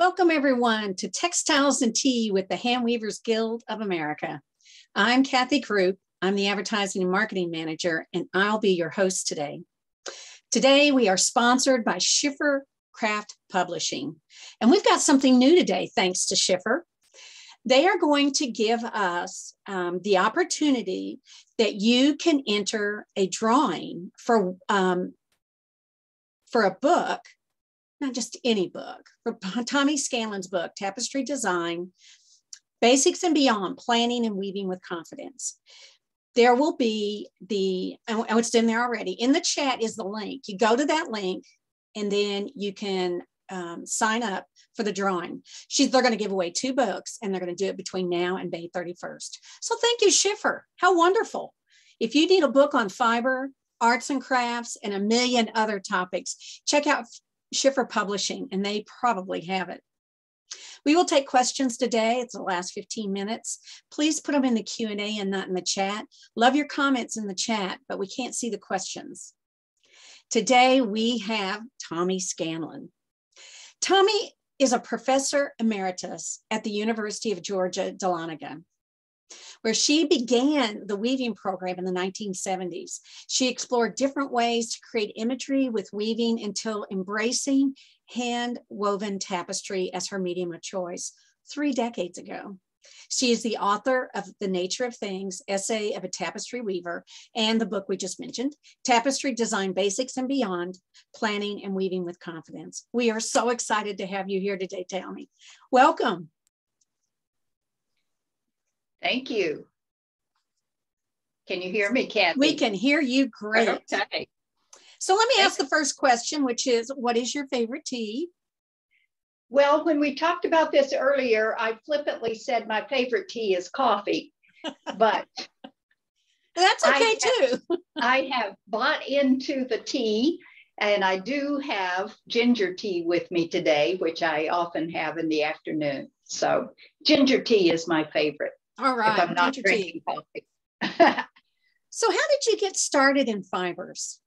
Welcome everyone to Textiles and Tea with the Handweavers Guild of America. I'm Kathy Croup. I'm the Advertising and Marketing Manager, and I'll be your host today. Today we are sponsored by Schiffer Craft Publishing, and we've got something new today thanks to Schiffer. They are going to give us the opportunity that you can enter a drawing for a book, not just any book, for Tommye Scanlin's book, Tapestry Design Basics and Beyond: Planning and Weaving with Confidence. There will be it's in there already. In the chat is the link. You go to that link and then you can sign up for the drawing. They're going to give away 2 books, and they're going to do it between now and May 31st. So thank you, Schiffer. How wonderful. If you need a book on fiber, arts and crafts, and a million other topics, check out Schiffer Publishing, and they probably have it. We will take questions today. It's the last 15 minutes. Please put them in the Q&A and not in the chat. Love your comments in the chat, but we can't see the questions. Today we have Tommye Scanlin. Tommye is a professor emeritus at the University of Georgia, Dahlonega, where she began the weaving program in the 1970s. She explored different ways to create imagery with weaving until embracing hand-woven tapestry as her medium of choice 3 decades ago. She is the author of The Nature of Things: Essay of a Tapestry Weaver, and the book we just mentioned, Tapestry Design Basics and Beyond: Planning and Weaving with Confidence. We are so excited to have you here today, Tommye. Welcome. Thank you. Can you hear me, Kathy? We can hear you great. Okay. So let me ask the first question, which is, what is your favorite tea? Well, when we talked about this earlier, I flippantly said my favorite tea is coffee, but that's okay too. I have bought into the tea, and I do have ginger tea with me today, which I often have in the afternoon. So ginger tea is my favorite. All right. If I'm not drinking coffee. So how did you get started in fibers?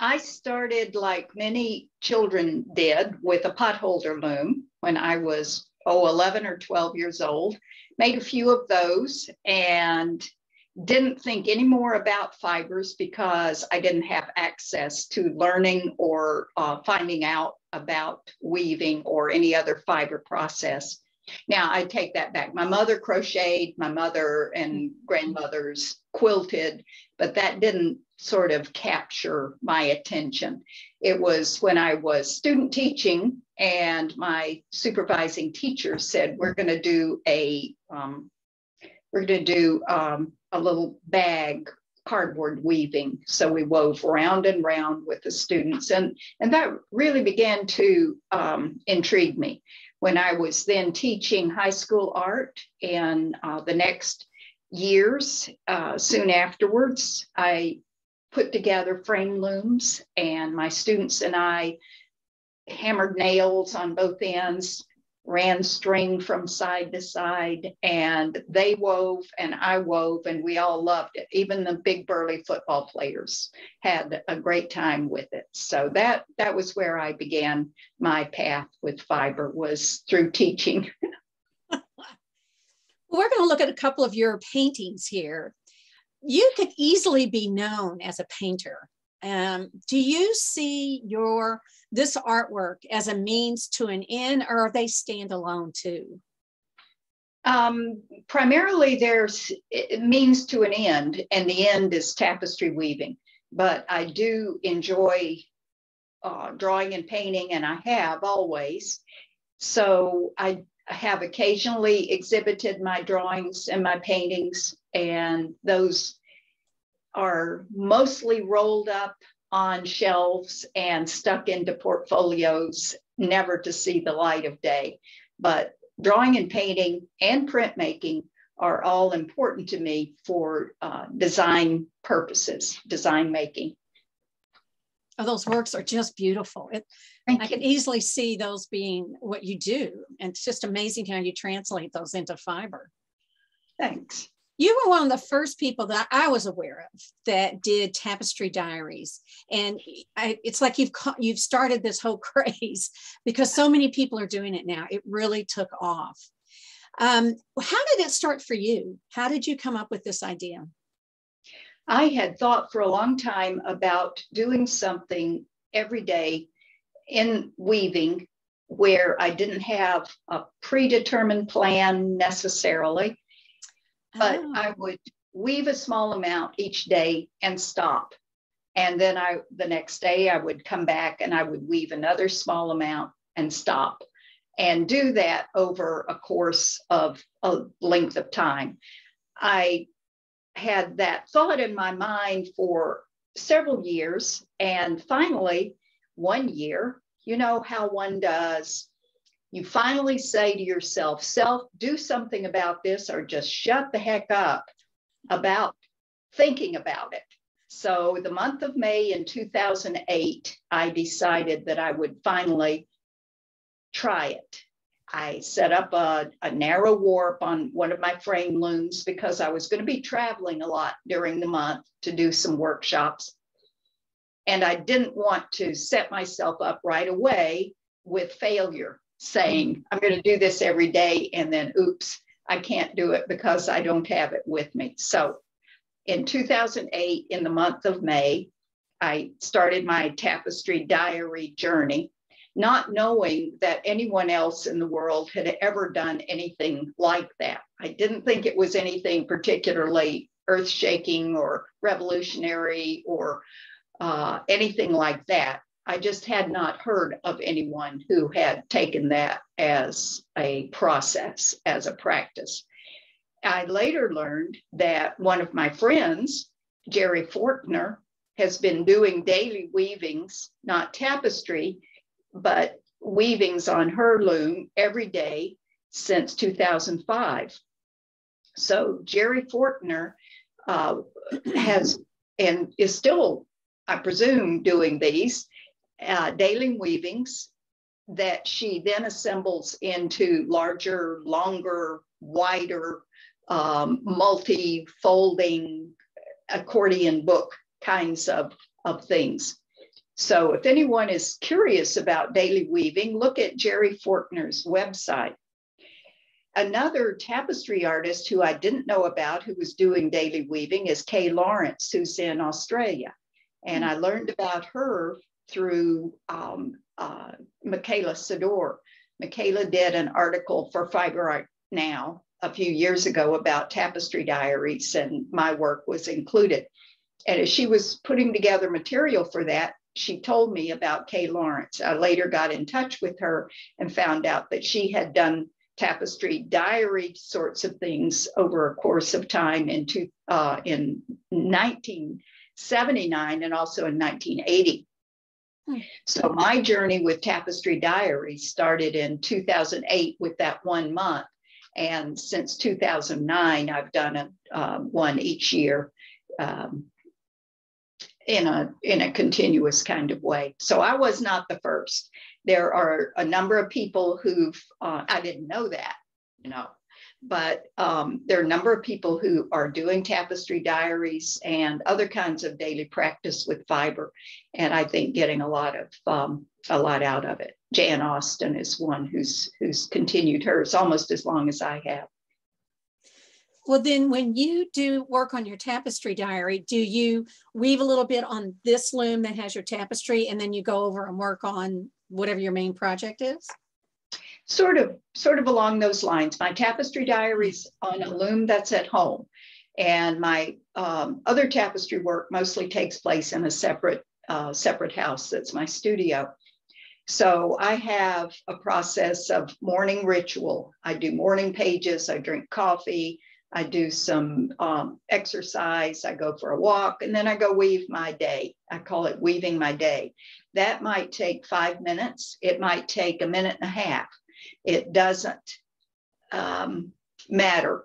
I started, like many children did, with a potholder loom when I was 11 or 12 years old. Made a few of those and didn't think any more about fibers because I didn't have access to learning or finding out about weaving or any other fiber process. Now, I take that back. My mother crocheted, my mother and grandmothers quilted, but that didn't sort of capture my attention. It was when I was student teaching and my supervising teacher said, we're going to do a little bag cardboard weaving. So we wove round and round with the students, and that really began to intrigue me. When I was then teaching high school art in the next years, soon afterwards, I put together frame looms, and my students and I hammered nails on both ends, ran string from side to side, and they wove and I wove, and we all loved it. Even the big burly football players had a great time with it. So that was where I began my path with fiber, was through teaching. We're going to look at a couple of your paintings here. You could easily be known as a painter. Do you see this artwork as a means to an end, or are they stand alone too? Primarily there's means to an end, and the end is tapestry weaving, but I do enjoy drawing and painting, and I have always. So I have occasionally exhibited my drawings and my paintings, and those are mostly rolled up on shelves and stuck into portfolios, never to see the light of day. But drawing and painting and printmaking are all important to me for design purposes, design making. Oh, those works are just beautiful. I can easily see those being what you do. And it's just amazing how you translate those into fiber. Thanks. You were one of the first people that I was aware of that did tapestry diaries. And it's like you've started this whole craze because so many people are doing it now. It really took off. How did it start for you? How did you come up with this idea? I had thought for a long time about doing something every day in weaving where I didn't have a predetermined plan necessarily, but I would weave a small amount each day and stop. And then the next day I would come back and I would weave another small amount and stop, and do that over a course of a length of time. I had that thought in my mind for several years, and finally, one year, you know how one does, you finally say to yourself, self, do something about this or just shut the heck up about thinking about it. So the month of May in 2008, I decided that I would finally try it. I set up a narrow warp on one of my frame looms because I was going to be traveling a lot during the month to do some workshops. And I didn't want to set myself up right away with failure, saying, I'm going to do this every day, and then, oops, I can't do it because I don't have it with me. So in 2008, in the month of May, I started my tapestry diary journey, not knowing that anyone else in the world had ever done anything like that. I didn't think it was anything particularly earth-shaking or revolutionary or anything like that. I just had not heard of anyone who had taken that as a process, as a practice. I later learned that one of my friends, Jerry Forkner, has been doing daily weavings, not tapestry, but weavings on her loom every day since 2005. So Jerry Forkner has and is still, I presume, doing these daily weavings that she then assembles into larger, longer, wider, multi-folding accordion book kinds of things. So if anyone is curious about daily weaving, look at Jerry Forkner's website. Another tapestry artist who I didn't know about who was doing daily weaving is Kay Lawrence, who's in Australia. And I learned about her through Michaela Sador. Michaela did an article for Fiber Art Now a few years ago about tapestry diaries, and my work was included. And as she was putting together material for that, she told me about Kay Lawrence. I later got in touch with her and found out that she had done tapestry diary sorts of things over a course of time in 1979 and also in 1980. So my journey with tapestry diaries started in 2008 with that one month. And since 2009, I've done one each year. In a continuous kind of way. So I was not the first. There are a number of people who've, I didn't know that, you know, but there are a number of people who are doing tapestry diaries and other kinds of daily practice with fiber. And I think getting a lot out of it. Jan Austin is one who's continued hers almost as long as I have. Well, then when you do work on your tapestry diary, do you weave a little bit on this loom that has your tapestry and then you go over and work on whatever your main project is? Sort of along those lines. My tapestry diary's on a loom that's at home, and my other tapestry work mostly takes place in a separate house that's my studio. So I have a process of morning ritual. I do morning pages, I drink coffee, I do some exercise, I go for a walk, and then I go weave my day. I call it weaving my day. That might take 5 minutes. It might take a minute and a half. It doesn't matter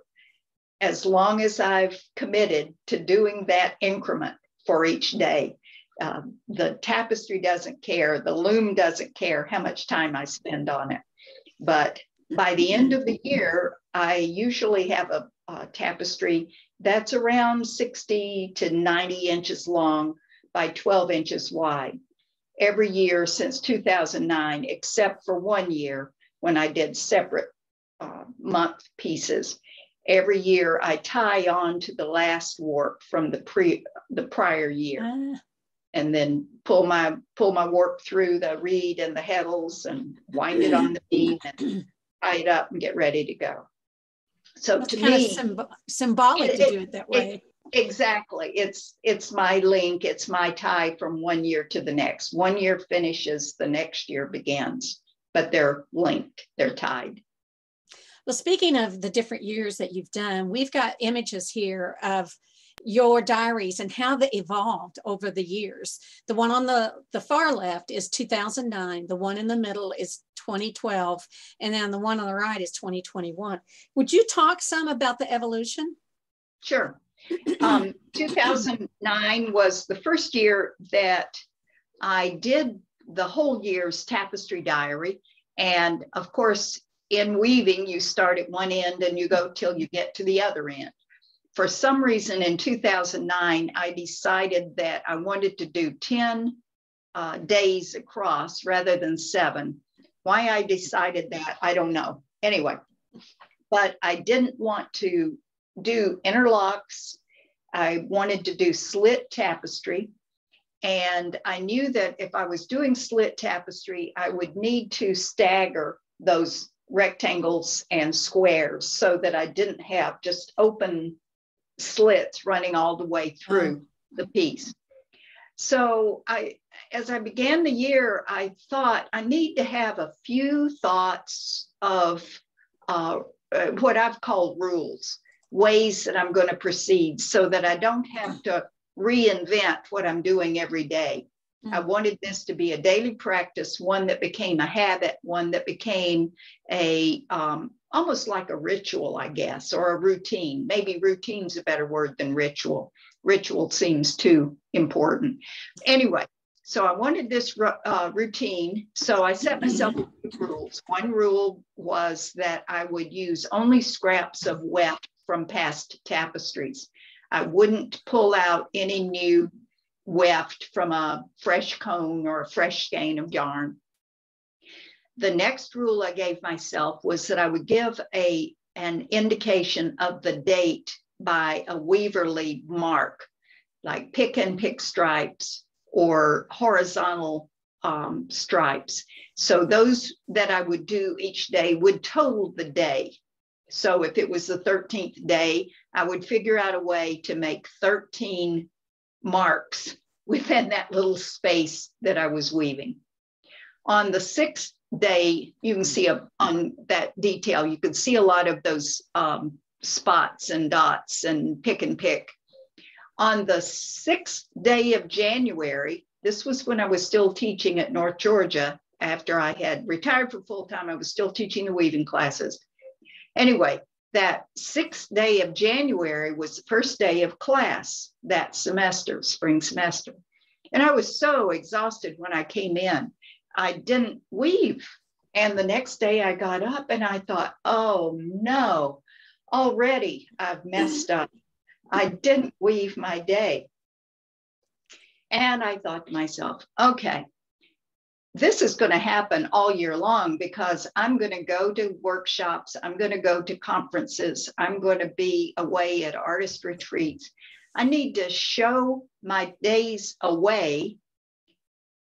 as long as I've committed to doing that increment for each day. The tapestry doesn't care. The loom doesn't care how much time I spend on it. But by the end of the year, I usually have a tapestry that's around 60 to 90 inches long by 12 inches wide every year since 2009, except for 1 year when I did separate month pieces. Every year I tie on to the last warp from the prior year, and then pull my warp through the reed and the heddles and wind it on the beam and tie it up and get ready to go. So that's to me, symbolic to do it that way. Exactly. It's my link. It's my tie from 1 year to the next. 1 year finishes, the next year begins, but they're linked. They're tied. Well, speaking of the different years that you've done, we've got images here of your diaries and how they evolved over the years. The one on the far left is 2009. The one in the middle is 2012. And then the one on the right is 2021. Would you talk some about the evolution? Sure. 2009 was the first year that I did the whole year's tapestry diary. And of course, in weaving, you start at one end and you go till you get to the other end. For some reason in 2009, I decided that I wanted to do 10 days across rather than 7. Why I decided that, I don't know. Anyway, but I didn't want to do interlocks. I wanted to do slit tapestry. And I knew that if I was doing slit tapestry, I would need to stagger those rectangles and squares so that I didn't have just open slits running all the way through the piece. So as I began the year, I thought I need to have a few thoughts of what I've called rules, ways that I'm going to proceed so that I don't have to reinvent what I'm doing every day. I wanted this to be a daily practice, one that became a habit, one that became a almost like a ritual, I guess, or a routine. Maybe routine's a better word than ritual. Ritual seems too important. Anyway, so I wanted this routine. So I set myself rules. One rule was that I would use only scraps of weft from past tapestries. I wouldn't pull out any new weft from a fresh cone or a fresh skein of yarn. The next rule I gave myself was that I would give an indication of the date by a Weaverly mark, like pick and pick stripes or horizontal stripes. So those that I would do each day would total the day. So if it was the 13th day, I would figure out a way to make 13 marks within that little space that I was weaving. On the 6th day, you can see on that detail, you can see a lot of those spots and dots and pick and pick. On the 6th day of January, this was when I was still teaching at North Georgia. After I had retired from full time, I was still teaching the weaving classes. Anyway, that 6th day of January was the first day of class that semester, spring semester. And I was so exhausted when I came in, I didn't weave. And the next day I got up and I thought, oh no, already I've messed up. I didn't weave my day. And I thought to myself, okay, this is going to happen all year long because I'm going to go to workshops. I'm going to go to conferences. I'm going to be away at artist retreats. I need to show my days away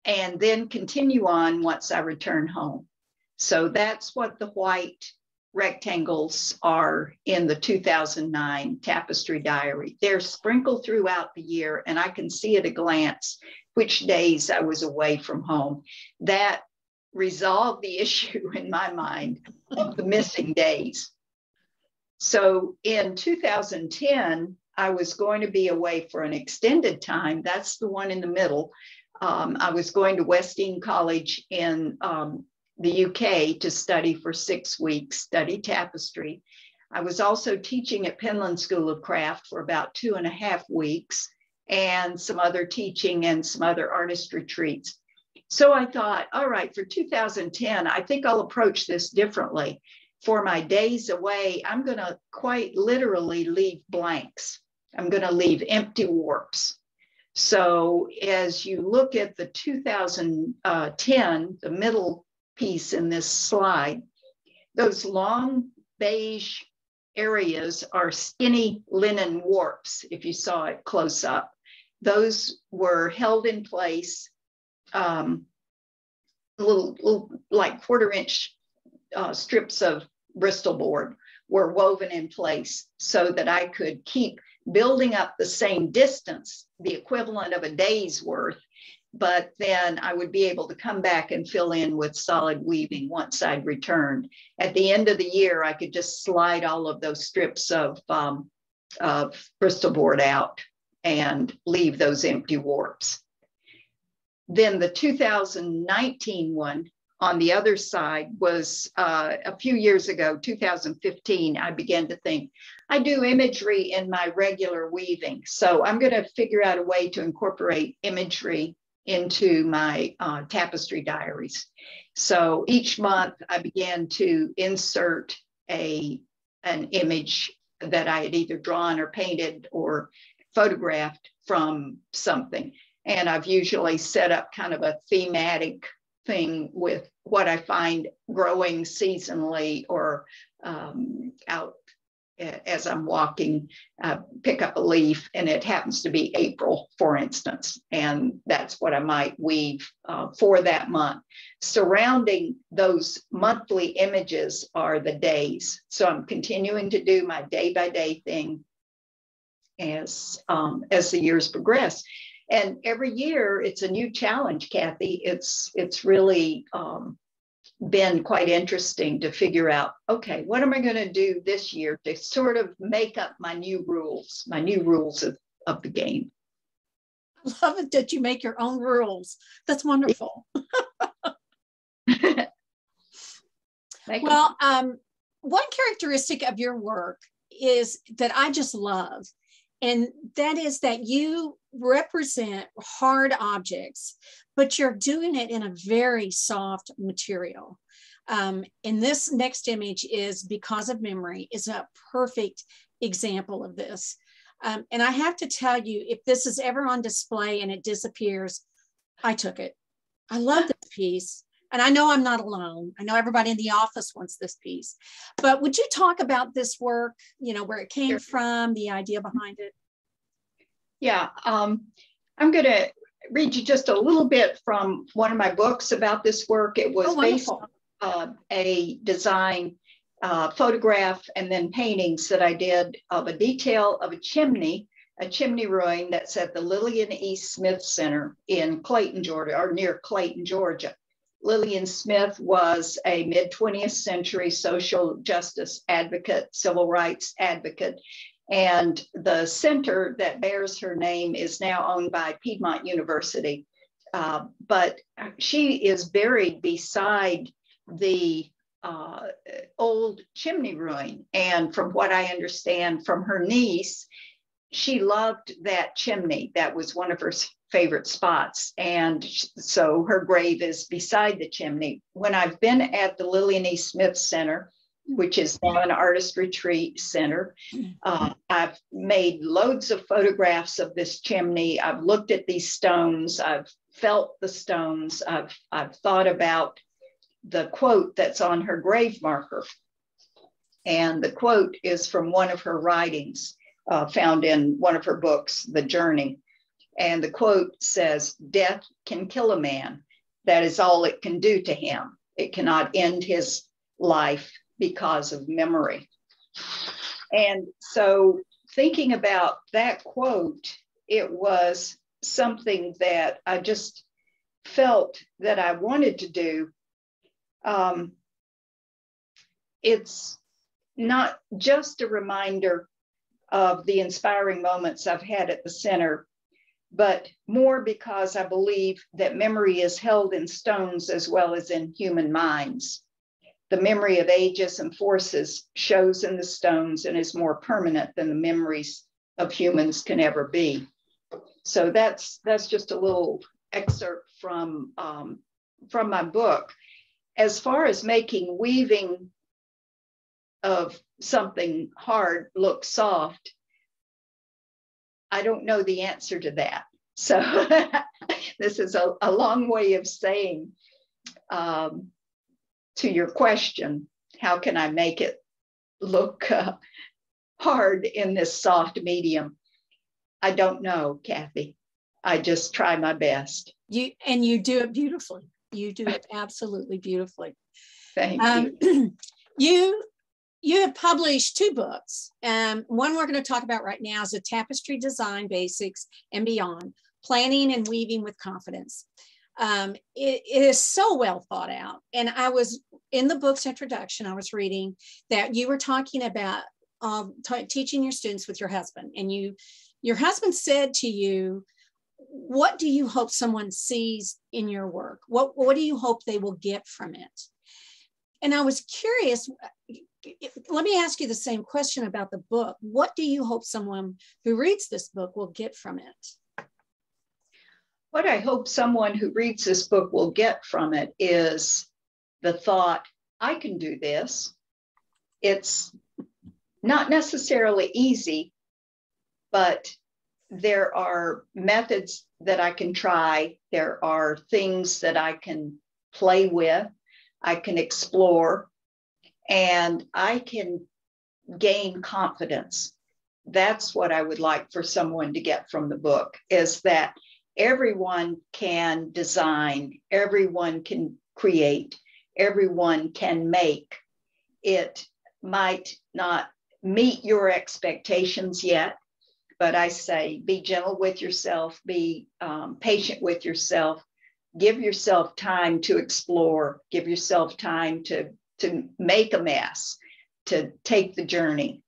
and then continue on once I return home. So that's what the white rectangles are in the 2009 Tapestry Diary. They're sprinkled throughout the year, and I can see at a glance which days I was away from home. That resolved the issue in my mind of the missing days. So in 2010, I was going to be away for an extended time. That's the one in the middle. I was going to West Dean College in the UK to study for 6 weeks, study tapestry. I was also teaching at Penland School of Craft for about 2.5 weeks and some other teaching and some other artist retreats. So I thought, all right, for 2010, I think I'll approach this differently. for my days away, I'm going to quite literally leave blanks. I'm going to leave empty warps. So as you look at the 2010, the middle piece in this slide, those long beige areas are skinny linen warps, if you saw it close up. Those were held in place, little like quarter-inch strips of Bristol board were woven in place so that I could keep building up the same distance, the equivalent of a day's worth, but then I would be able to come back and fill in with solid weaving once I'd returned. At the end of the year, I could just slide all of those strips of Bristol board out and leave those empty warps. Then the 2019 one on the other side was a few years ago, 2015, I began to think, I do imagery in my regular weaving, so I'm going to figure out a way to incorporate imagery into my tapestry diaries. So each month I began to insert an image that I had either drawn or painted or photographed from something. And I've usually set up kind of a thematic thing with what I find growing seasonally or out as I'm walking, pick up a leaf, and it happens to be April, for instance, and that's what I might weave for that month. Surrounding those monthly images are the days. So I'm continuing to do my day-by-day thing as the years progress. And every year it's a new challenge, Kathy. It's really been quite interesting to figure out, okay, what am I going to do this year to sort of make up my new rules of the game. I love it that you make your own rules. That's wonderful. Well, one characteristic of your work is that I just love, and that is that you represent hard objects, but you're doing it in a very soft material. And this next image is Because of Memory, is a perfect example of this. And I have to tell you, if this is ever on display and it disappears, I took it. I love this piece. And I know I'm not alone. I know everybody in the office wants this piece. But would you talk about this work, you know, where it came from, the idea behind it? Yeah, I'm going to read you just a little bit from one of my books about this work. It was based on a design photograph and then paintings that I did of a detail of a chimney ruin that's at the Lillian E. Smith Center in Clayton, Georgia, or near Clayton, Georgia. Lillian Smith was a mid-20th century social justice advocate, civil rights advocate. And the center that bears her name is now owned by Piedmont University. But she is buried beside the old chimney ruin. And from what I understand from her niece, she loved that chimney. That was one of her favorite spots. And so her grave is beside the chimney. When I've been at the Lillian E. Smith Center, which is now an artist retreat center, I've made loads of photographs of this chimney. I've looked at these stones. I've felt the stones. I've thought about the quote that's on her grave marker. And the quote is from one of her writings found in one of her books, The Journey. And the quote says, "Death can kill a man. That is all it can do to him. It cannot end his life because of memory." And so thinking about that quote, it was something that I just felt that I wanted to do. It's not just a reminder of the inspiring moments I've had at the center, but more because I believe that memory is held in stones as well as in human minds. The memory of ages and forces shows in the stones and is more permanent than the memories of humans can ever be. So that's just a little excerpt from my book. As far as making weaving of something hard looks soft? I don't know the answer to that. So this is a long way of saying to your question, how can I make it look hard in this soft medium? I don't know, Kathy. I just try my best. And you do it beautifully. You do it absolutely beautifully. Thank you. You have published two books. One we're going to talk about right now is The Tapestry Design Basics and Beyond: Planning and Weaving with Confidence. It is so well thought out. And I was in the book's introduction, I was reading that you were talking about teaching your students with your husband, and your husband said to you, what do you hope someone sees in your work? What do you hope they will get from it? And I was curious, let me ask you the same question about the book. What do you hope someone who reads this book will get from it? What I hope someone who reads this book will get from it is the thought, I can do this. It's not necessarily easy, but there are methods that I can try. There are things that I can play with. I can explore, and I can gain confidence. That's what I would like for someone to get from the book, is that everyone can design, everyone can create, everyone can make. It might not meet your expectations yet, but I say be gentle with yourself, be patient with yourself, give yourself time to explore, give yourself time to make a mess, to take the journey.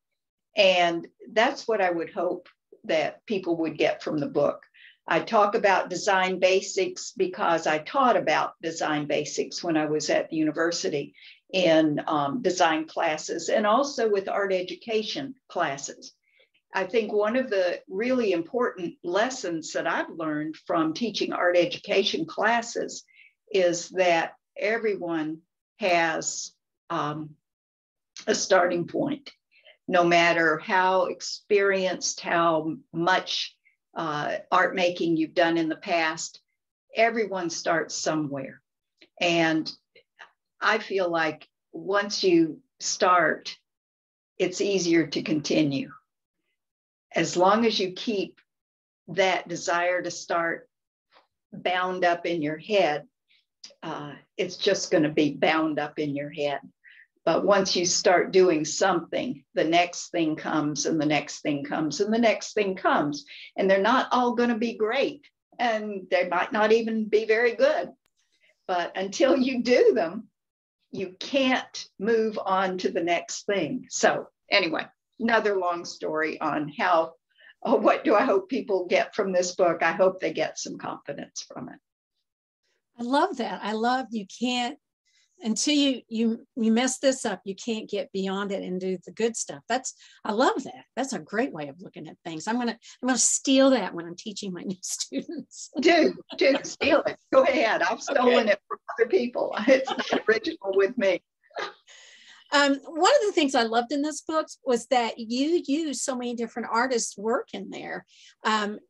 And that's what I would hope that people would get from the book. I talk about design basics because I taught about design basics when I was at the university in design classes and also with art education classes. I think one of the really important lessons that I've learned from teaching art education classes is that everyone has a starting point, no matter how experienced, how much art making you've done in the past. Everyone starts somewhere. And I feel like once you start, it's easier to continue. As long as you keep that desire to start bound up in your head, it's just going to be bound up in your head. But once you start doing something, the next thing comes and the next thing comes and the next thing comes. And they're not all going to be great. And they might not even be very good. But until you do them, you can't move on to the next thing. So anyway. Another long story on how, what do I hope people get from this book? I hope they get some confidence from it. I love that. I love you can't, until you mess this up, you can't get beyond it and do the good stuff. I love that. That's a great way of looking at things. I'm gonna steal that when I'm teaching my new students. Do steal it. Go ahead. I've stolen it from other people. It's not original with me. One of the things I loved in this book was that you use so many different artists' work in there.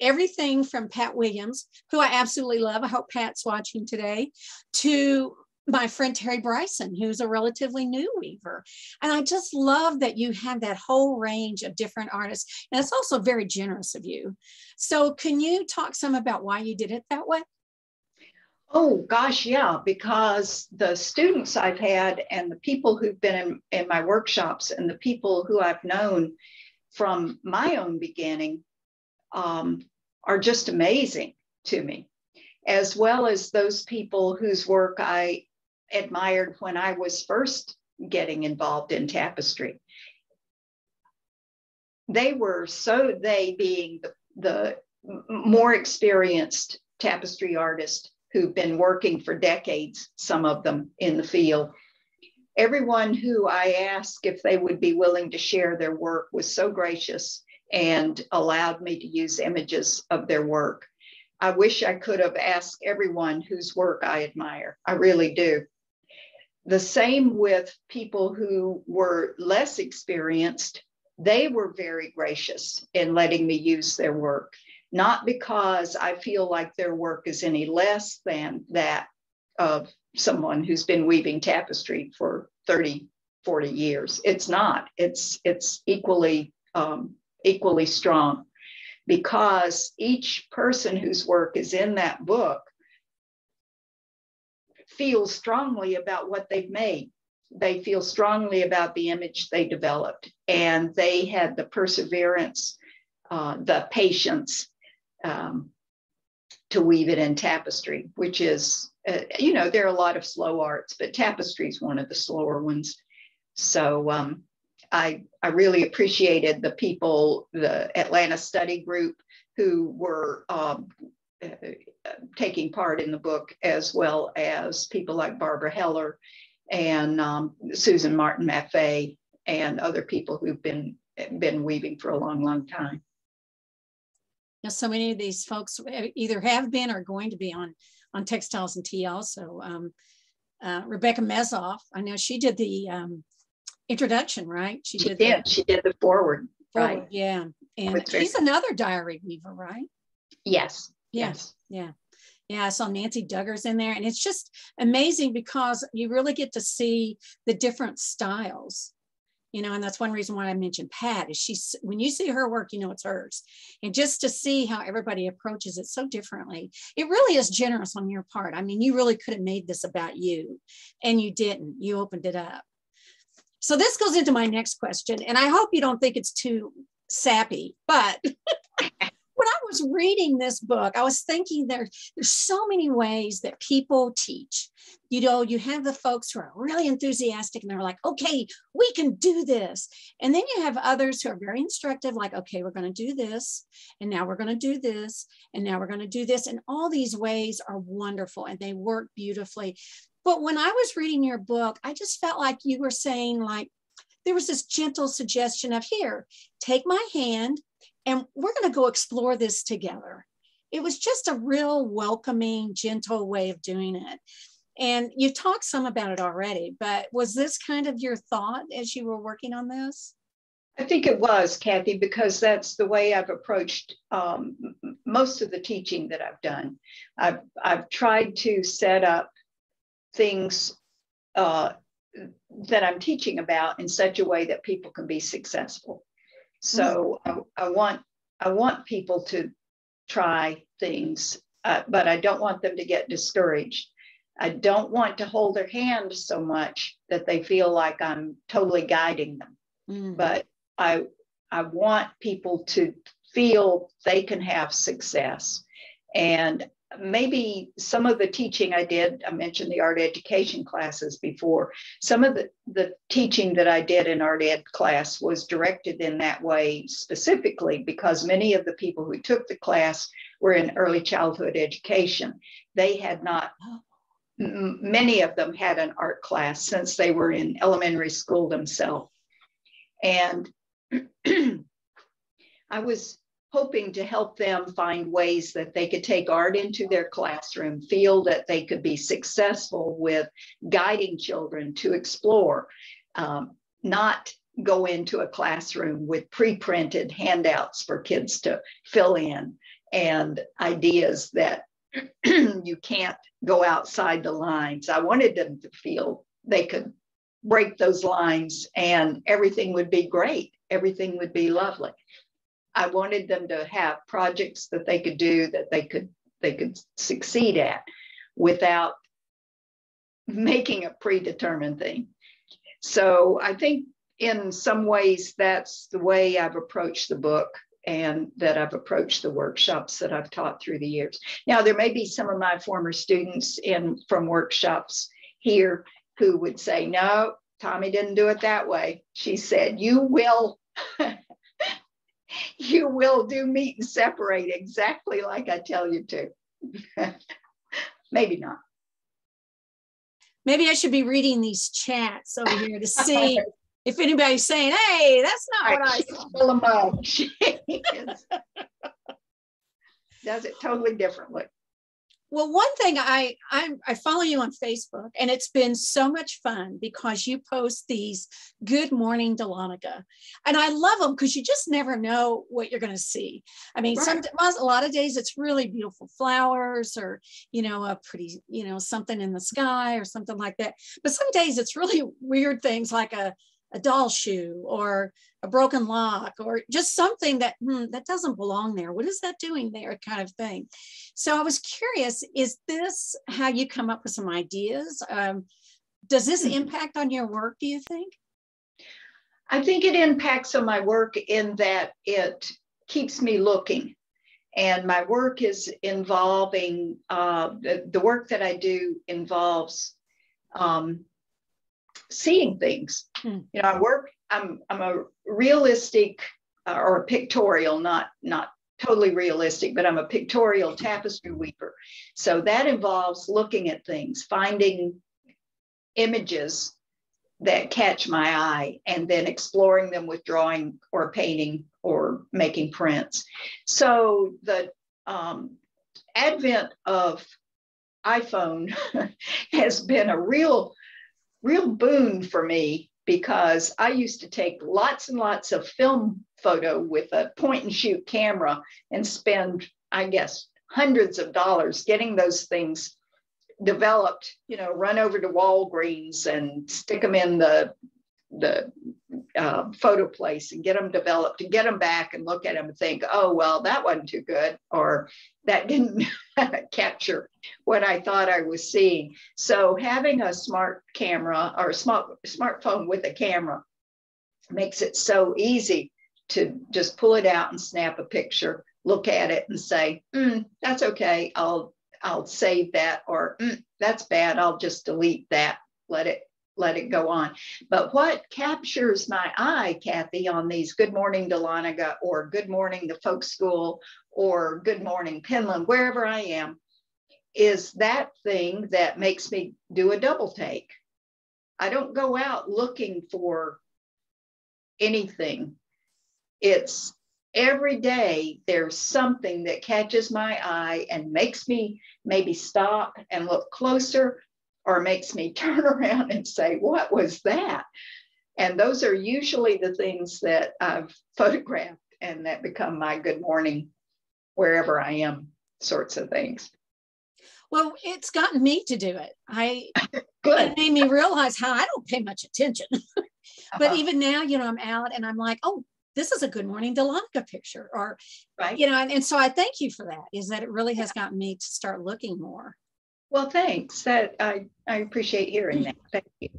Everything from Pat Williams, who I absolutely love, I hope Pat's watching today, to my friend Terry Bryson, who's a relatively new weaver. And I just love that you have that whole range of different artists. And it's also very generous of you. So can you talk some about why you did it that way? Oh, gosh, yeah, because the students I've had and the people who've been in my workshops and the people who I've known from my own beginning are just amazing to me, as well as those people whose work I admired when I was first getting involved in tapestry. They were so, they being the more experienced tapestry artists, who've been working for decades, some of them in the field. Everyone who I asked if they would be willing to share their work was so gracious and allowed me to use images of their work. I wish I could have asked everyone whose work I admire. I really do. The same with people who were less experienced. They were very gracious in letting me use their work, not because I feel like their work is any less than that of someone who's been weaving tapestry for 30, 40 years. It's not. It's equally, equally strong, because each person whose work is in that book feels strongly about what they've made. They feel strongly about the image they developed, and they had the perseverance, the patience to weave it in tapestry, which is, you know, there are a lot of slow arts, but tapestry is one of the slower ones. So I really appreciated the people, the Atlanta Study group, who were taking part in the book, as well as people like Barbara Heller and Susan Martin Maffei and other people who've been weaving for a long, long time. Now, so many of these folks either have been or are going to be on Textiles and Tea also. Rebecca Mezoff, I know she did the introduction, right? She did the forward, right? Yeah, and she's another diary weaver, right? Yes. Yes. Yeah. Yeah. I saw Nancy Duggar's in there, and it's just amazing because you really get to see the different styles, you know, and that's one reason why I mentioned Pat is she's, when you see her work, you know, it's hers. And just to see how everybody approaches it so differently, it really is generous on your part. I mean, you really could have made this about you, and you didn't, you opened it up. So this goes into my next question, and I hope you don't think it's too sappy, but when I was reading this book, I was thinking there's so many ways that people teach. You know, you have the folks who are really enthusiastic and they're like, okay, we can do this. And then you have others who are very instructive, like, okay, we're going to do this. And now we're going to do this. And now we're going to do this. And all these ways are wonderful and they work beautifully. But when I was reading your book, I just felt like you were saying, like, there was this gentle suggestion of, here, take my hand, and we're going to go explore this together. It was just a real welcoming, gentle way of doing it. And you talked some about it already, but was this kind of your thought as you were working on this? I think it was, Kathy, because that's the way I've approached most of the teaching that I've done. I've tried to set up things that I'm teaching about in such a way that people can be successful. So I want people to try things, but I don't want them to get discouraged. I don't want to hold their hand so much that they feel like I'm totally guiding them. Mm. But I want people to feel they can have success. And maybe some of the teaching I did, I mentioned the art education classes before, some of the teaching that I did in art ed class was directed in that way specifically because many of the people who took the class were in early childhood education. They had not, many of them had an art class since they were in elementary school themselves. And I was hoping to help them find ways that they could take art into their classroom, feel that they could be successful with guiding children to explore, not go into a classroom with pre-printed handouts for kids to fill in and ideas that you can't go outside the lines. I wanted them to feel they could break those lines and everything would be great. Everything would be lovely. I wanted them to have projects that they could do that they could succeed at without making a predetermined thing. So I think in some ways that's the way I've approached the book and that I've approached the workshops that I've taught through the years. Now, there may be some of my former students from workshops here who would say, no, Tommye didn't do it that way. She said, you will. You will do meet and separate exactly like I tell you to. Maybe not. Maybe I should be reading these chats over here to see if anybody's saying, hey, that's not what I saw. She does it totally differently. Well, one thing, I follow you on Facebook, and it's been so much fun because you post these Good Morning Dahlonega, and I love them because you just never know what you're going to see. I mean, right. A lot of days it's really beautiful flowers or, you know, a pretty, you know, something in the sky or something like that. But some days it's really weird things like a doll shoe or a broken lock or just something that, that doesn't belong there. What is that doing there? Kind of thing. So I was curious, is this how you come up with some ideas? Does this impact on your work, do you think? I think it impacts on my work in that it keeps me looking. And my work is involving, the work that I do involves seeing things. You know, I'm a realistic or a pictorial, not totally realistic, but I'm a pictorial tapestry weaver. So that involves looking at things, finding images that catch my eye, and then exploring them with drawing or painting or making prints. So the advent of iPhone has been a real boon for me, because I used to take lots and lots of film photo with a point and shoot camera and spend, I guess, hundreds of dollars getting those things developed, you know, run over to Walgreens and stick them in the photo place and get them developed and get them back and look at them and think, oh, well, that wasn't too good, or that didn't capture what I thought I was seeing. So having a smart camera or a smartphone with a camera makes it so easy to just pull it out and snap a picture, look at it and say, that's okay, I'll save that, or that's bad, I'll just delete that, let it go on. But what captures my eye, Kathy, on these Good Morning Dahlonega or Good Morning the Folk School or Good Morning Penland, wherever I am, is that thing that makes me do a double take. I don't go out looking for anything. It's every day there's something that catches my eye and makes me maybe stop and look closer, or makes me turn around and say, what was that? And those are usually the things that I've photographed and that become my good morning, wherever I am, sorts of things. Well, it's gotten me to do it. It made me realize how I don't pay much attention. But even now, you know, I'm out and I'm like, oh, this is a Good Morning Dahlonega picture, or, right. You know, and so I thank you for that, is that it really has gotten me to start looking more. Well, thanks. That I appreciate hearing that. Thank you.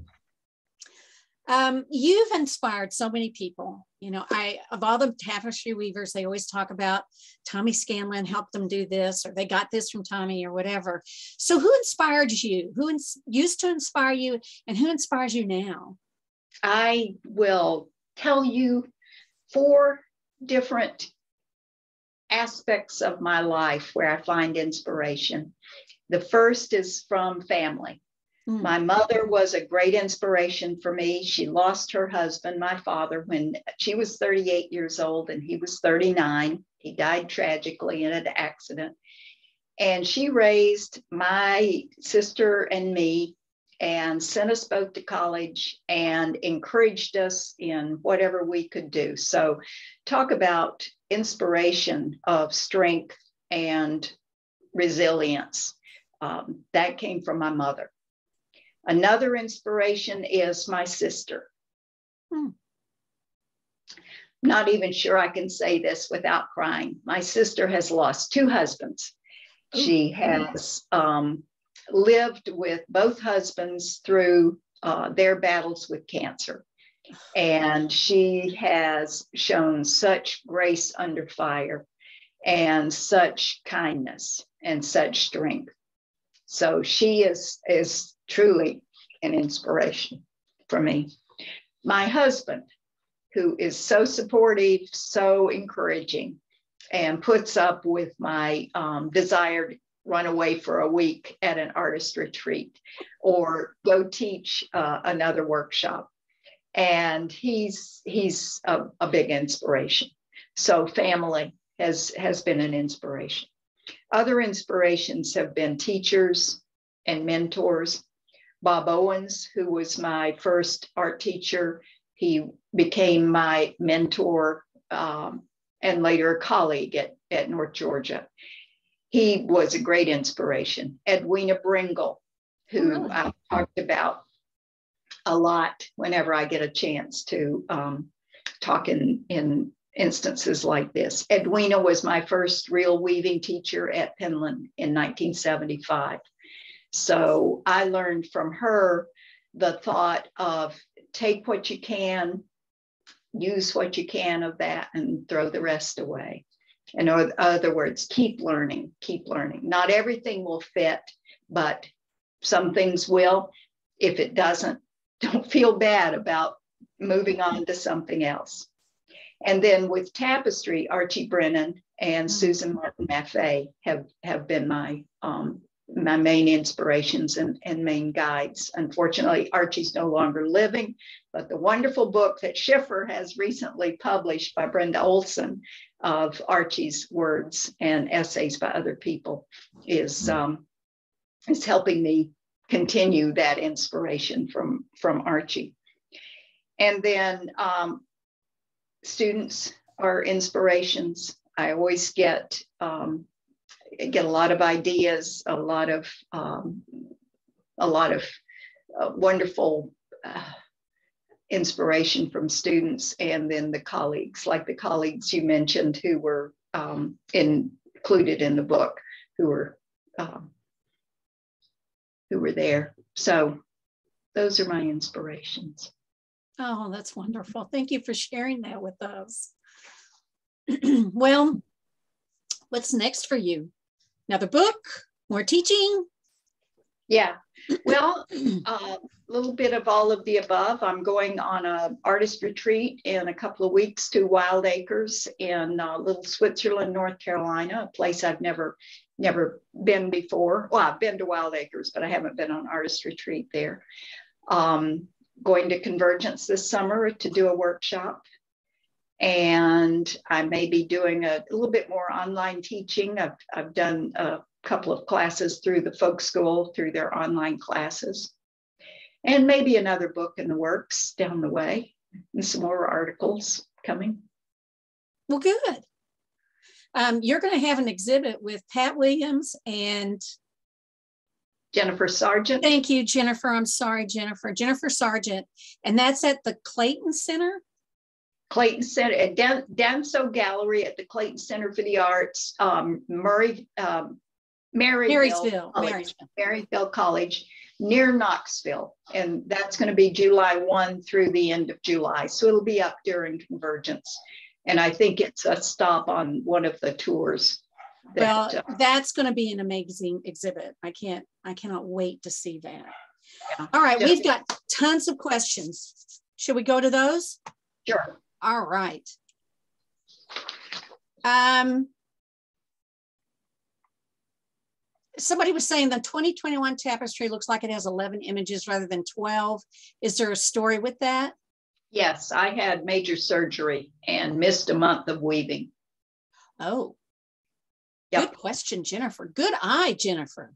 You've inspired so many people. You know, of all the tapestry weavers, they always talk about Tommye Scanlin helped them do this, or they got this from Tommye, or whatever. So, who inspired you? Who used to inspire you, and who inspires you now? I will tell you 4 different aspects of my life where I find inspiration. The first is from family. My mother was a great inspiration for me. She lost her husband, my father, when she was 38 years old and he was 39. He died tragically in an accident. And she raised my sister and me and sent us both to college and encouraged us in whatever we could do. So talk about inspiration of strength and resilience. That came from my mother. Another inspiration is my sister. Not even sure I can say this without crying. My sister has lost 2 husbands. She has lived with both husbands through their battles with cancer. And she has shown such grace under fire and such kindness and such strength. So she is truly an inspiration for me. My husband, who is so supportive, so encouraging, and puts up with my desire to run away for a week at an artist retreat or go teach another workshop. And he's a big inspiration. So family has been an inspiration. Other inspirations have been teachers and mentors. Bob Owens, who was my first art teacher, he became my mentor and later a colleague at North Georgia. He was a great inspiration. Edwina Bringle, who I've talked about a lot whenever I get a chance to talk in instances like this. Edwina was my first real weaving teacher at Penland in 1975. So I learned from her the thought of take what you can, use what you can of that, and throw the rest away. In other words, keep learning, keep learning. Not everything will fit, but some things will. If it doesn't, don't feel bad about moving on to something else. And then with tapestry, Archie Brennan and Susan Martin Maffei have been my my main inspirations and main guides. Unfortunately, Archie's no longer living, but the wonderful book that Schiffer has recently published by Brenda Olson of Archie's words and essays by other people is helping me continue that inspiration from Archie. And then students are inspirations. I always get a lot of ideas, a lot of wonderful inspiration from students, and then the colleagues, like the colleagues you mentioned who were included in the book, who were there. So those are my inspirations. Oh, that's wonderful. Thank you for sharing that with us. Well, what's next for you? Another book, more teaching? Yeah, well, a little bit of all of the above. I'm going on an artist retreat in a couple of weeks to Wild Acres in Little Switzerland, North Carolina, a place I've never been before. Well, I've been to Wild Acres, but I haven't been on artist retreat there. Going to Convergence this summer to do a workshop. And I may be doing a little bit more online teaching. I've done a couple of classes through the folk school, through their online classes. And maybe another book in the works down the way, and some more articles coming. Well, good. You're going to have an exhibit with Pat Williams and Jennifer Sargent. Thank you, Jennifer. I'm sorry, Jennifer. Jennifer Sargent. And that's at the Clayton Center? Clayton Center, at Danso Gallery at the Clayton Center for the Arts, Maryville College, near Knoxville. And that's going to be July 1 through the end of July. So it'll be up during Convergence. And I think it's a stop on one of the tours. That's going to be an amazing exhibit. I cannot wait to see that. Yeah. All right, we've got tons of questions. Should we go to those? Sure. All right. Somebody was saying the 2021 tapestry looks like it has 11 images rather than 12. Is there a story with that? Yes, I had major surgery and missed a month of weaving. Oh, yep. Good question, Jennifer. Good eye, Jennifer.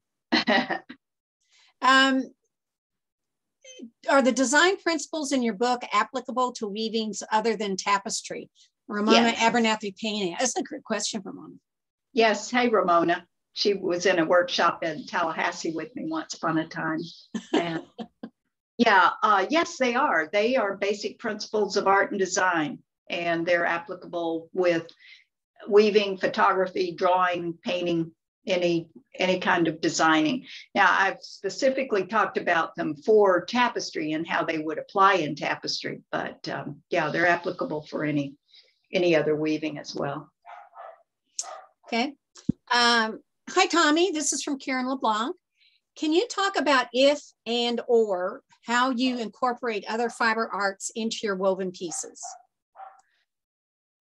Are the design principles in your book applicable to weavings other than tapestry? Ramona Abernathy painting. That's a great question, Ramona. Yes. Hey, Ramona. She was in a workshop in Tallahassee with me once upon a time. And yeah, yes, they are. They are basic principles of art and design, and they're applicable with weaving, photography, drawing, painting, any kind of designing. Now, I've specifically talked about them for tapestry and how they would apply in tapestry, but yeah, they're applicable for any other weaving as well. Okay. Hi, Tommye. This is from Karen LeBlanc. Can you talk about if and or how you incorporate other fiber arts into your woven pieces?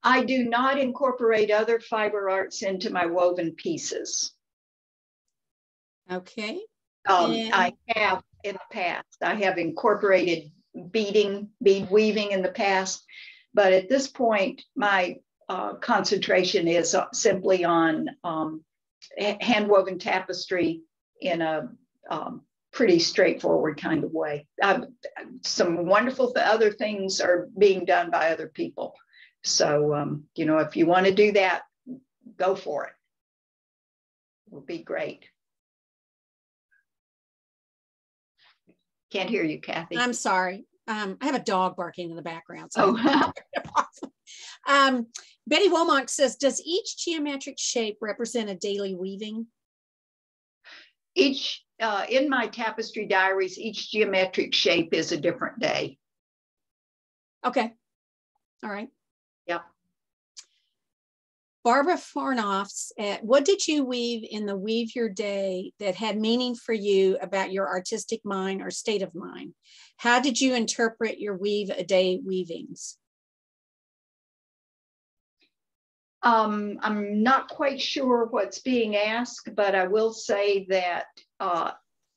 I do not incorporate other fiber arts into my woven pieces. Okay. I have in the past. I have incorporated bead weaving in the past, but at this point, my concentration is simply on handwoven tapestry in a pretty straightforward kind of way. Some wonderful other things are being done by other people. So, you know, if you want to do that, go for it. It will be great. Can't hear you, Kathy. I'm sorry. I have a dog barking in the background. So Betty Womack says, does each geometric shape represent a daily weaving? Each, in my tapestry diaries, each geometric shape is a different day. Okay. All right. Yep. Barbara Fornoff's, what did you weave in the Weave Your Day that had meaning for you about your artistic mind or state of mind? How did you interpret your Weave a Day weavings? I'm not quite sure what's being asked, but I will say that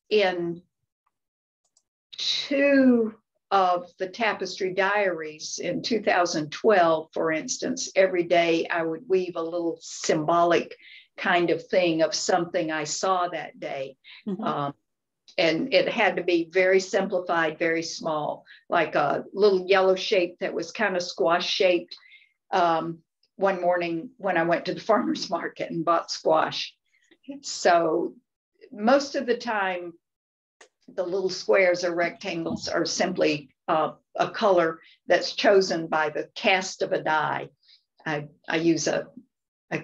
in two of the tapestry diaries in 2012, for instance, every day I would weave a little symbolic kind of thing of something I saw that day. Mm-hmm. And it had to be very simplified, very small, like a little yellow shape that was kind of squash shaped. One morning when I went to the farmer's market and bought squash. So most of the time, the little squares or rectangles are simply a color that's chosen by the cast of a die. I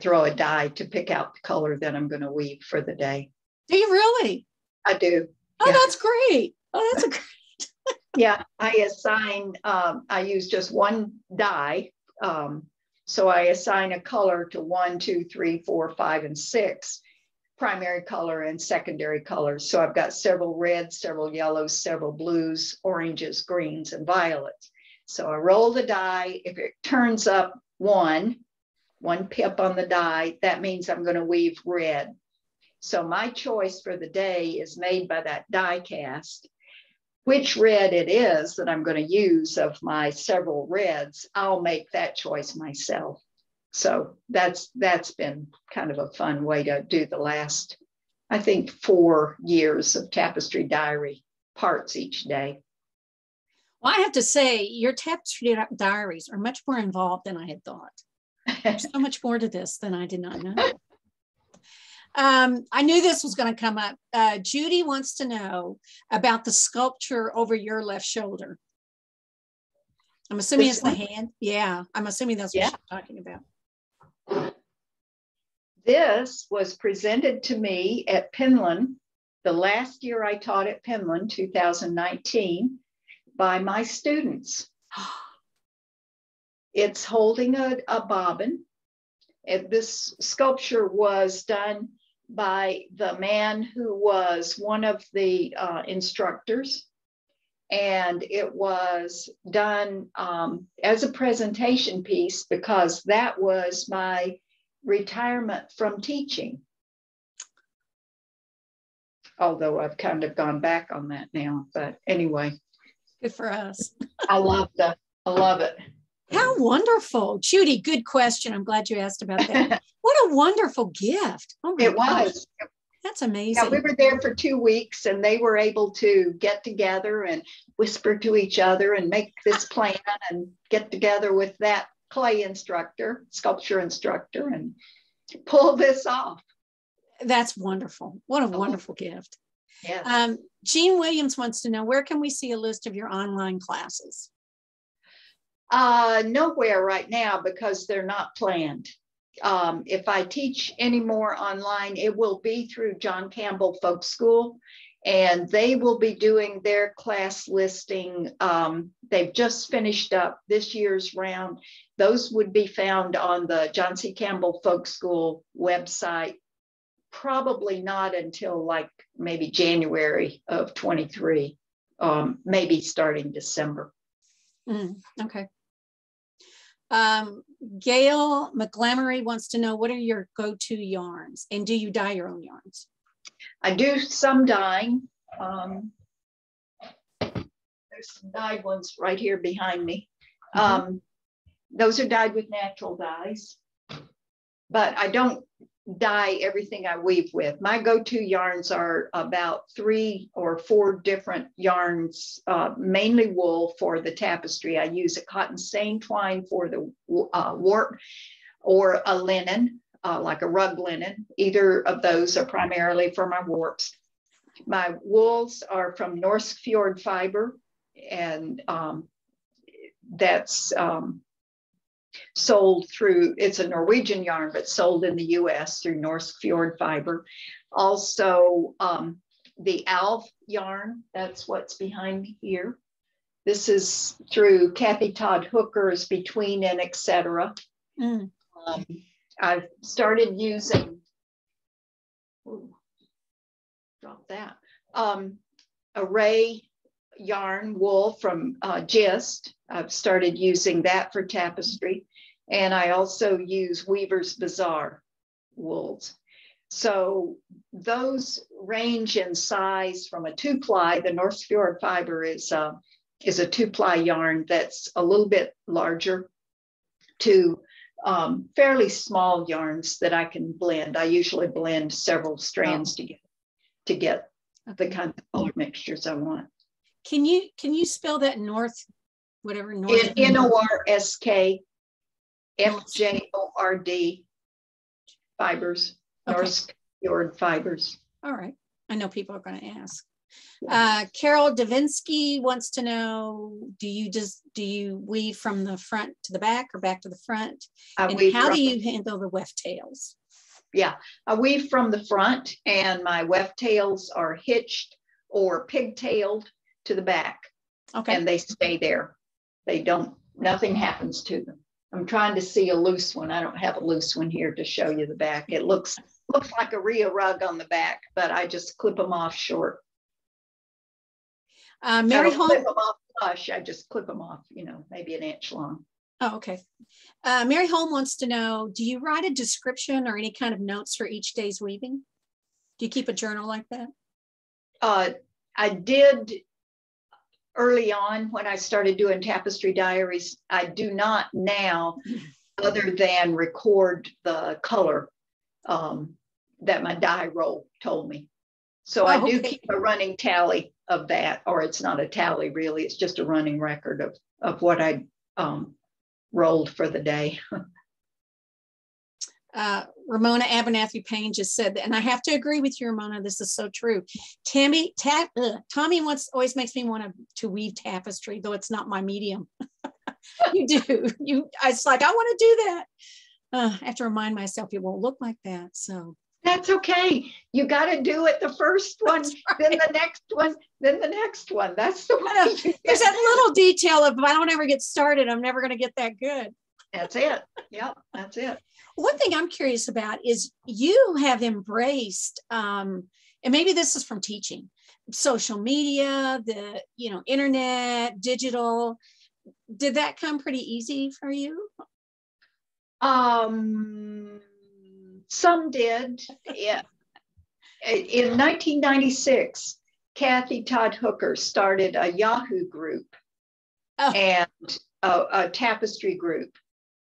throw a die to pick out the color that I'm going to weave for the day. Do you really? I do. Oh, yeah. That's great. Oh, that's a great. Yeah, I use just one die. So I assign a color to 1, 2, 3, 4, 5, and 6. Primary color and secondary colors. So I've got several reds, several yellows, several blues, oranges, greens, and violets. So I roll the die. If it turns up one pip on the die, that means I'm going to weave red. So my choice for the day is made by that die cast. Which red it is that I'm going to use of my several reds, I'll make that choice myself. So that's been kind of a fun way to do the last, I think, 4 years of tapestry diary parts each day. Well, I have to say your tapestry diaries are much more involved than I had thought. There's so much more to this than I did not know. I knew this was going to come up. Judy wants to know about the sculpture over your left shoulder. I'm assuming it's the hand. Yeah, I'm assuming that's what you're talking about. This was presented to me at Penland, the last year I taught at Penland, 2019, by my students. It's holding a bobbin. This sculpture was done by the man who was one of the instructors, and it was done as a presentation piece because that was my retirement from teaching. Although I've kind of gone back on that now, but anyway. Good for us. I love it. How wonderful. Judy, good question. I'm glad you asked about that. What a wonderful gift. Oh my gosh. Was. That's amazing. Yeah, we were there for 2 weeks and they were able to get together and whisper to each other and make this plan and get together with that clay instructor, sculpture instructor, and pull this off. That's wonderful. What a wonderful gift. Yes. Jean Williams wants to know, where can we see a list of your online classes? Nowhere right now because they're not planned. If I teach any more online, it will be through John Campbell Folk School, and they will be doing their class listing. They've just finished up this year's round. Those would be found on the John C. Campbell Folk School website, probably not until like maybe January of 23, maybe starting December. Okay. Gail McGlamory wants to know, what are your go-to yarns, and do you dye your own yarns? I do some dyeing. There's some dyed ones right here behind me. Those are dyed with natural dyes, but I don't dye everything I weave with. My go-to yarns are about 3 or 4 different yarns, mainly wool for the tapestry. I use a cotton skein twine for the warp, or a linen, like a rug linen. Either of those are primarily for my warps. My wools are from Norsk Fjord Fiber, and that's sold through, it's a Norwegian yarn, but sold in the US through Norsk Fjord Fiber. Also, the Alv yarn, that's what's behind me here. This is through Kathy Todd Hooker's Between and Etc. Mm. I've started using, drop that, array yarn wool from Gist. I've started using that for tapestry, and I also use Weaver's Bazaar wools. So those range in size from a 2-ply. The North Fjord Fiber is a 2-ply yarn that's a little bit larger, to fairly small yarns that I can blend. I usually blend several strands together to get the kind of color mixtures I want. Can you spell that North, whatever, North? Norskfjord Fibers, okay. Norsk Fjord Fibers. All right. I know people are going to ask. Carol Davinsky wants to know, do you weave from the front to the back or back to the front? And how do you handle the weft tails? Yeah, I weave from the front, and my weft tails are hitched or pigtailed to the back. Okay. And they stay there. They don't, nothing happens to them. I'm trying to see a loose one. I don't have a loose one here to show you the back. It looks like a rhea rug on the back, but I just clip them off short. Mary Holm, clip them off flush. I just clip them off, you know, maybe an inch long. Oh, okay. Mary Holm wants to know, do you write a description or any kind of notes for each day's weaving? Do you keep a journal like that? I did. Early on, when I started doing tapestry diaries. I do not now, other than record the color that my dye roll told me. So I do keep a running tally of that, or it's not a tally really, it's just a running record of what I rolled for the day. Ramona Abernathy Payne just said that, and I have to agree with you, Ramona. This is so true. Tommye always makes me want to weave tapestry, though it's not my medium. You do. It's like I want to do that. I have to remind myself it won't look like that. So that's okay. You got to do it the first one, right. Then the next one, then the next one. That's the one. There's that little detail of if I don't ever get started, I'm never going to get that good. That's it. Yeah, that's it. One thing I'm curious about is you have embraced, and maybe this is from teaching, social media, the internet, digital. Did that come pretty easy for you? Some did. Yeah. In 1996, Kathy Todd Hooker started a Yahoo group and a tapestry group.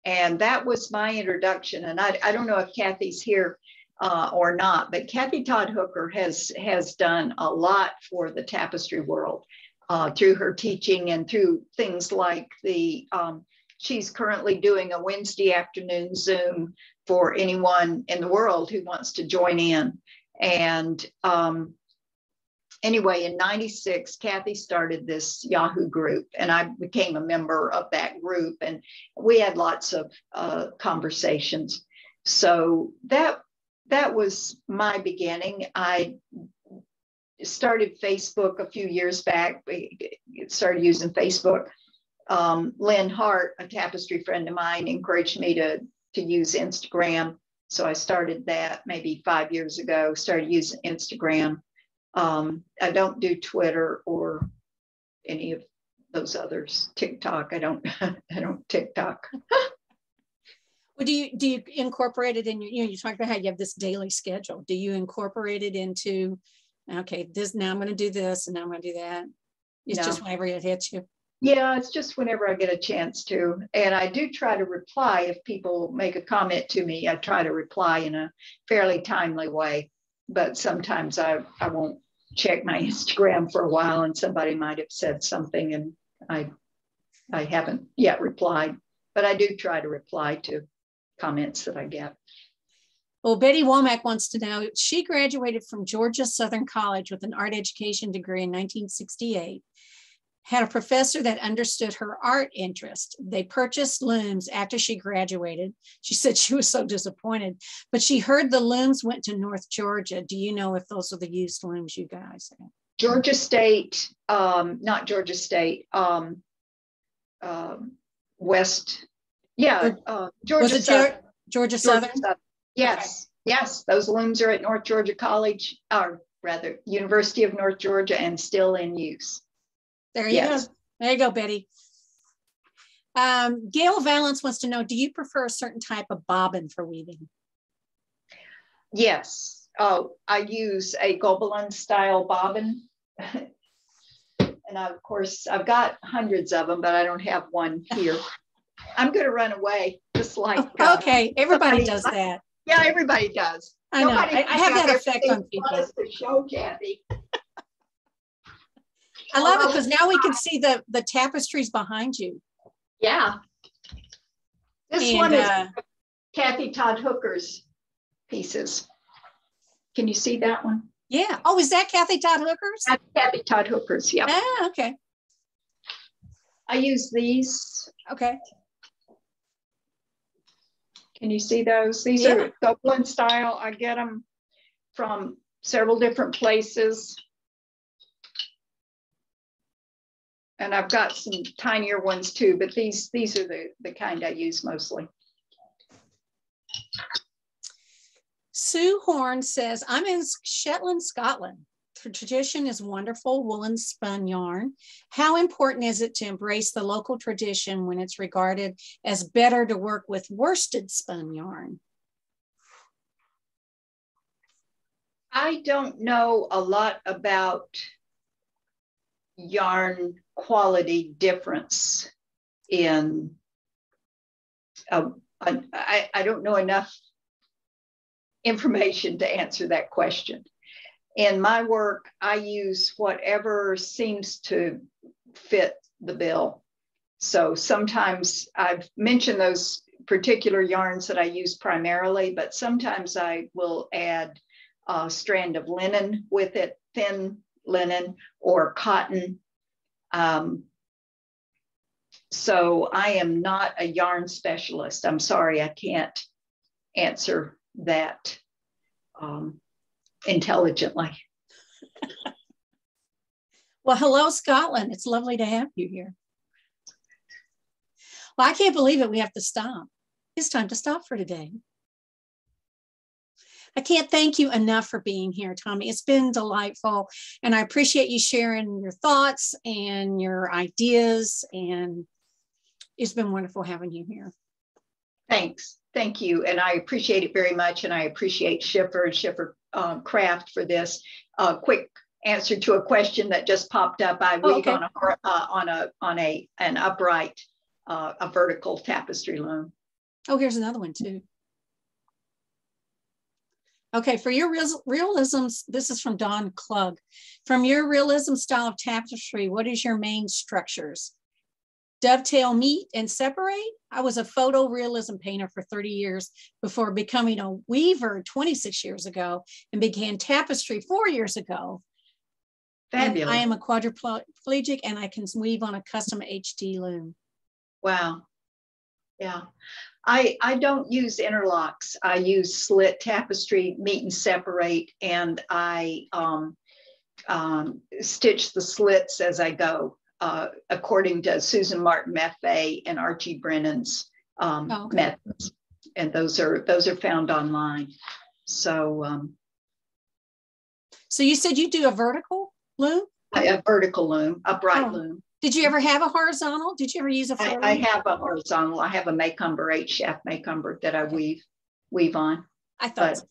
And that was my introduction. And I don't know if Kathy's here or not, but Kathy Todd Hooker has done a lot for the tapestry world through her teaching and through things like the, she's currently doing a Wednesday afternoon Zoom for anyone in the world who wants to join in. And anyway, in 96, Kathy started this Yahoo group, and I became a member of that group, and we had lots of conversations. So that was my beginning. I started Facebook a few years back. We started using Facebook. Lynn Hart, a tapestry friend of mine, encouraged me to use Instagram. So I started that maybe 5 years ago, started using Instagram. I don't do Twitter or any of those others. TikTok, I don't TikTok. Well, do you incorporate it in your, you talked about how you have this daily schedule. Do you incorporate it into, okay, this, now I'm going to do this and now I'm going to do that? It's just whenever it hits you. Yeah, it's just whenever I get a chance to. And I do try to reply if people make a comment to me. I try to reply in a fairly timely way, but sometimes I won't check my Instagram for a while and somebody might have said something and I haven't yet replied, but I do try to reply to comments that I get. Well, Betty Womack wants to know, she graduated from Georgia Southern College with an art education degree in 1968. Had a professor that understood her art interest. They purchased looms after she graduated. She said she was so disappointed, but she heard the looms went to North Georgia. Do you know if those are the used looms you guys have? Georgia State, not Georgia State, West, yeah, Georgia Southern. Georgia Southern? Yes, okay. Yes, those looms are at North Georgia College, or rather, University of North Georgia, and still in use. There you go. There you go, Betty. Gail Valance wants to know, do you prefer a certain type of bobbin for weaving? Yes. I use a Gobelin style bobbin. And I, of course, I've got hundreds of them, but I don't have one here. I'm going to run away just like. Okay. Everybody does that. Yeah, everybody does. I know. I have that effect on people. The show, Kathy. I love it because now we can see the tapestries behind you. Yeah. This one is Kathy Todd Hooker's pieces. Can you see that one? Yeah. Oh, is that Kathy Todd Hooker's? That's Kathy Todd Hooker's, yeah. Ah, okay. I use these. Okay. Can you see those? These are Dublin style. I get them from several different places. And I've got some tinier ones too, but these are the kind I use mostly. Sue Horn says, I'm in Shetland, Scotland. The tradition is wonderful, woolen spun yarn. How important is it to embrace the local tradition when it's regarded as better to work with worsted spun yarn? I don't know a lot about yarn quality difference in, I don't know enough information to answer that question. In my work, I use whatever seems to fit the bill. So sometimes I've mentioned those particular yarns that I use primarily, but sometimes I will add a strand of linen with it, thin linen or cotton. So I am not a yarn specialist. I'm sorry, I can't answer that intelligently. Well, hello, Scotland. It's lovely to have you here. Well, I can't believe it. We have to stop. It's time to stop for today. I can't thank you enough for being here, Tommye. It's been delightful, and I appreciate you sharing your thoughts and your ideas, and it's been wonderful having you here. Thanks. Thank you, and I appreciate it very much, and I appreciate Schiffer and Schiffer Craft for this quick answer to a question that just popped up. I weave on an upright, a vertical tapestry loom. Oh, here's another one, too. Okay, for your realism, this is from Don Klug. From your realism style of tapestry, what is your main structures? Dovetail, meet, and separate? I was a photorealism painter for 30 years before becoming a weaver 26 years ago and began tapestry 4 years ago. Fabulous. And I am a quadriplegic and I can weave on a custom HD loom. Wow. Yeah. I don't use interlocks. I use slit tapestry, meet and separate, and I stitch the slits as I go, according to Susan Martin Maffei and Archie Brennan's methods. And those are found online. So, so you said you do a vertical loom? A vertical loom, upright loom. Did you ever have a horizontal? Did you ever use a furl? I have a horizontal. I have a Macumber, 8-shaft Macumber that I weave on. I thought so.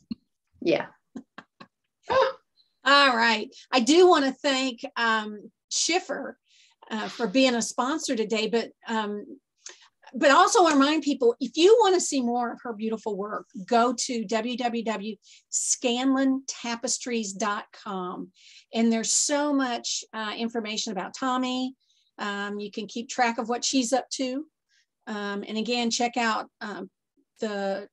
Yeah. All right. I do want to thank Schiffer for being a sponsor today, but also remind people, if you want to see more of her beautiful work, go to www.scanlintapestries.com. And there's so much information about Tommye. You can keep track of what she's up to. And again, check out the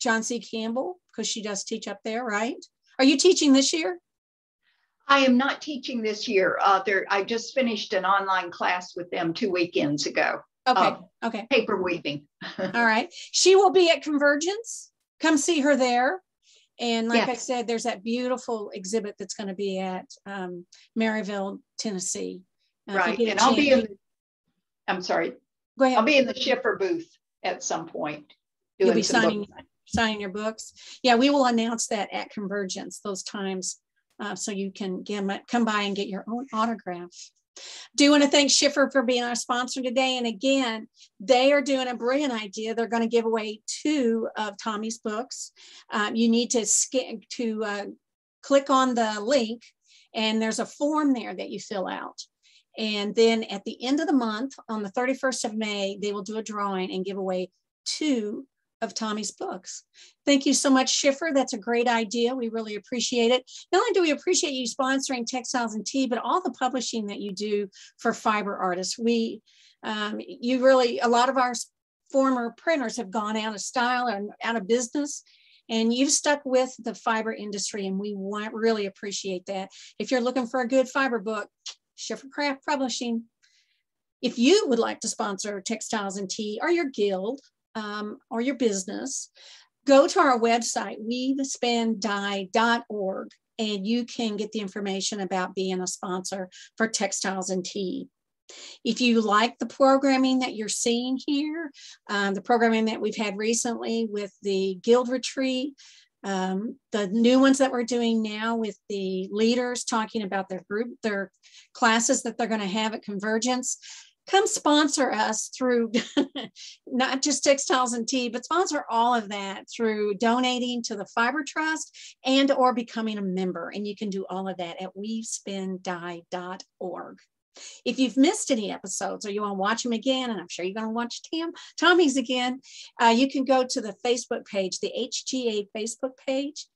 John C. Campbell, because she does teach up there, right? Are you teaching this year? I am not teaching this year. I just finished an online class with them 2 weekends ago. Okay. Okay. Paper weaving. All right. She will be at Convergence. Come see her there. And like I said, there's that beautiful exhibit that's going to be at Maryville, Tennessee. Right. And I'll be in the, I'm sorry. Go ahead. I'll be in the Schiffer booth at some point. You'll be signing your books. Yeah, we will announce that at Convergence, those times. So you can come by and get your own autograph. Do you want to thank Schiffer for being our sponsor today? And again, they are doing a brilliant idea. They're going to give away 2 of Tommye's books. You need to click on the link, and there's a form there that you fill out. And then at the end of the month, on the 31st of May, they will do a drawing and give away 2 of Tommye's books. Thank you so much, Schiffer. That's a great idea. We really appreciate it. Not only do we appreciate you sponsoring Textiles and Tea, but all the publishing that you do for fiber artists. A lot of our former printers have gone out of style and out of business, and you've stuck with the fiber industry, and we really appreciate that. If you're looking for a good fiber book, Schiffer Craft Publishing. If you would like to sponsor Textiles and Tea or your guild, or your business, go to our website, weavespindye.org, and you can get the information about being a sponsor for Textiles and Tea. If you like the programming that you're seeing here, the programming that we've had recently with the guild retreat, the new ones that we're doing now with the leaders talking about their group, their classes that they're going to have at Convergence, come sponsor us through not just Textiles and Tea, but sponsor all of that through donating to the Fiber Trust and or becoming a member. And you can do all of that at weavespindye.org. If you've missed any episodes or you want to watch them again, and I'm sure you're going to watch Tommye's again, you can go to the Facebook page, the HGA Facebook page,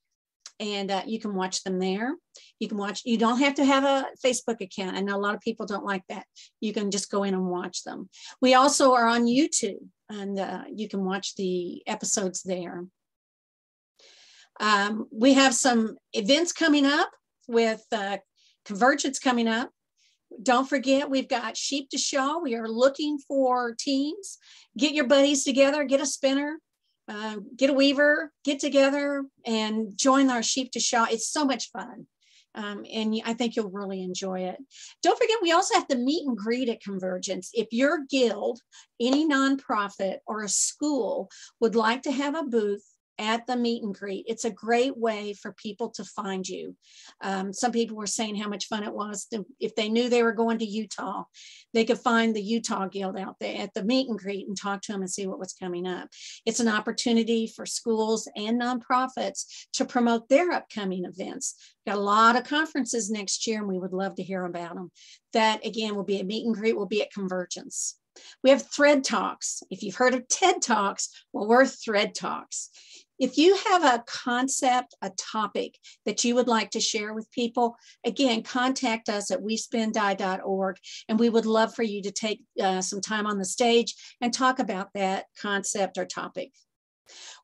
and you can watch them there. You can watch, you don't have to have a Facebook account. I know a lot of people don't like that. You can just go in and watch them. We also are on YouTube, and you can watch the episodes there. We have some events coming up with Convergence coming up. Don't forget, we've got Sheep to Show. We are looking for teams. Get your buddies together, get a spinner, get a weaver, get together and join our Sheep to Show. It's so much fun. And I think you'll really enjoy it. Don't forget, we also have the meet and greet at Convergence. If your guild, any nonprofit or a school would like to have a booth at the meet and greet, it's a great way for people to find you. Some people were saying how much fun it was to, if they knew they were going to Utah, they could find the Utah Guild out there at the meet and greet and talk to them and see what was coming up. It's an opportunity for schools and nonprofits to promote their upcoming events. We've got a lot of conferences next year, and we would love to hear about them. That again will be a meet and greet, will be at Convergence. We have Thread Talks. If you've heard of TED Talks, well, we're Thread Talks. If you have a concept, a topic that you would like to share with people, again, contact us at weavespindye.org, and we would love for you to take some time on the stage and talk about that concept or topic.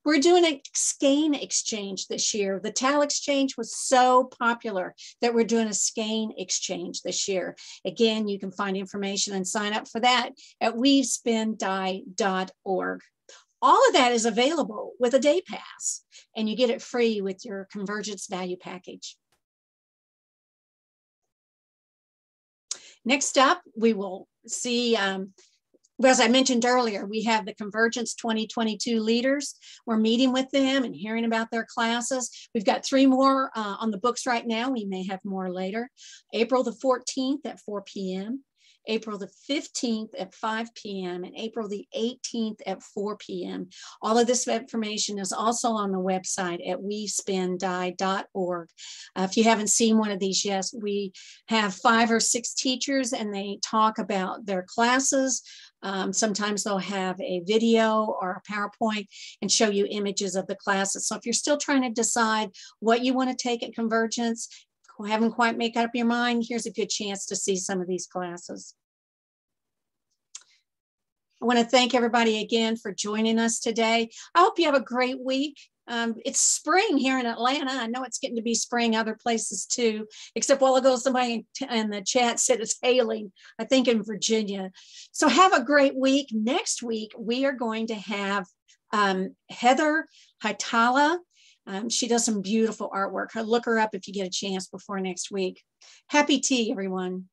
We're doing a skein exchange this year. The towel exchange was so popular that we're doing a skein exchange this year. Again, you can find information and sign up for that at weavespindye.org. All of that is available with a day pass, and you get it free with your Convergence value package. Next up, we will see, as I mentioned earlier, we have the Convergence 2022 leaders. We're meeting with them and hearing about their classes. We've got 3 more on the books right now. We may have more later. April the 14th at 4 p.m. April the 15th at 5 p.m. and April the 18th at 4 p.m. All of this information is also on the website at weavespindye.org. If you haven't seen one of these yet, we have 5 or 6 teachers and they talk about their classes. Sometimes they'll have a video or a PowerPoint and show you images of the classes. So if you're still trying to decide what you want to take at Convergence, haven't quite made up your mind, here's a good chance to see some of these classes. I want to thank everybody again for joining us today. I hope you have a great week. It's spring here in Atlanta. I know it's getting to be spring other places too, except a while ago somebody in the chat said it's hailing, I think in Virginia. So have a great week. Next week, we are going to have Heather Hightower. She does some beautiful artwork. Look her up if you get a chance before next week. Happy tea, everyone.